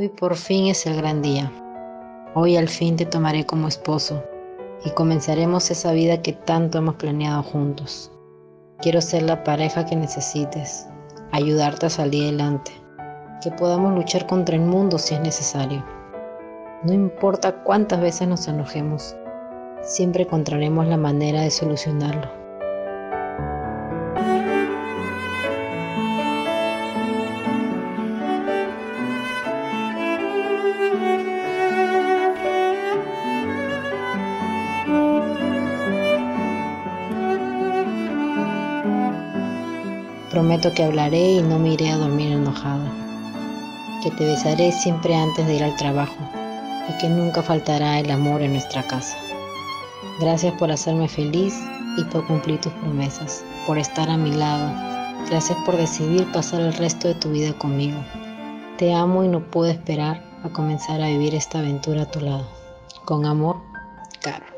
Hoy por fin es el gran día. Hoy al fin te tomaré como esposo y comenzaremos esa vida que tanto hemos planeado juntos. Quiero ser la pareja que necesites, ayudarte a salir adelante, que podamos luchar contra el mundo si es necesario. No importa cuántas veces nos enojemos, siempre encontraremos la manera de solucionarlo. Prometo que hablaré y no me iré a dormir enojada, que te besaré siempre antes de ir al trabajo y que nunca faltará el amor en nuestra casa. Gracias por hacerme feliz y por cumplir tus promesas, por estar a mi lado. Gracias por decidir pasar el resto de tu vida conmigo. Te amo y no puedo esperar a comenzar a vivir esta aventura a tu lado. Con amor, Caro.